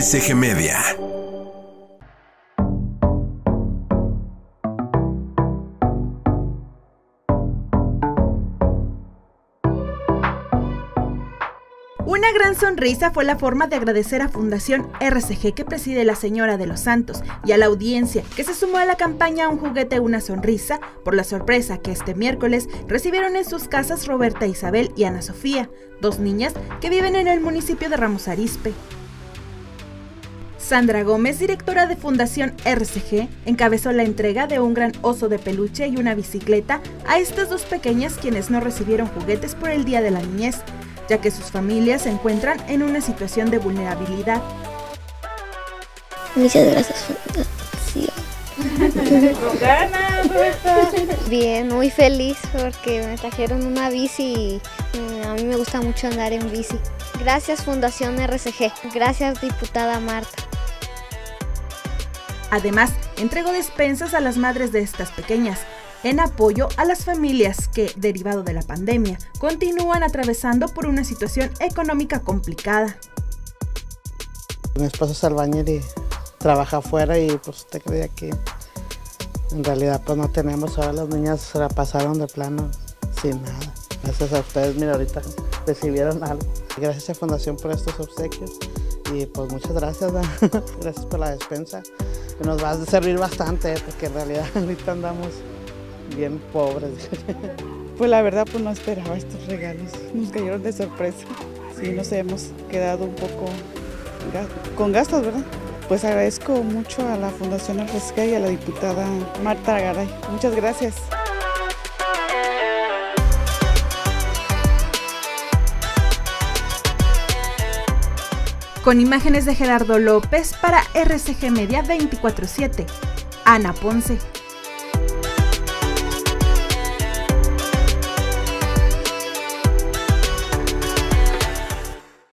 RCG Media. Una gran sonrisa fue la forma de agradecer a Fundación RCG, que preside la señora de los Santos, y a la audiencia que se sumó a la campaña Un Juguete Una Sonrisa por la sorpresa que este miércoles recibieron en sus casas Roberta Isabel y Ana Sofía, dos niñas que viven en el municipio de Ramos Arizpe. Sandra Gómez, directora de Fundación RCG, encabezó la entrega de un gran oso de peluche y una bicicleta a estas dos pequeñas, quienes no recibieron juguetes por el Día de la Niñez, ya que sus familias se encuentran en una situación de vulnerabilidad. Muchas gracias, Fundación. ¿Con ganas, Roberta? Bien, muy feliz porque me trajeron una bici y a mí me gusta mucho andar en bici. Gracias, Fundación RCG. Gracias, diputada Marta. Además, entregó despensas a las madres de estas pequeñas, en apoyo a las familias que, derivado de la pandemia, continúan atravesando por una situación económica complicada. Mi esposo es albañil y trabaja afuera y pues te creía que en realidad pues no tenemos. Ahora las niñas se la pasaron de plano sin nada. Gracias a ustedes, mira, ahorita recibieron algo. Gracias a Fundación por estos obsequios y pues muchas gracias, ¿no? Gracias por la despensa, que nos va a servir bastante porque en realidad ahorita andamos bien pobres. Pues la verdad pues no esperaba estos regalos, nos cayeron de sorpresa. Sí, nos hemos quedado un poco con gastos, ¿verdad? Pues agradezco mucho a la Fundación RCG y a la diputada Marta Garay. Muchas gracias. Con imágenes de Gerardo López para RCG Media 24/7, Ana Ponce.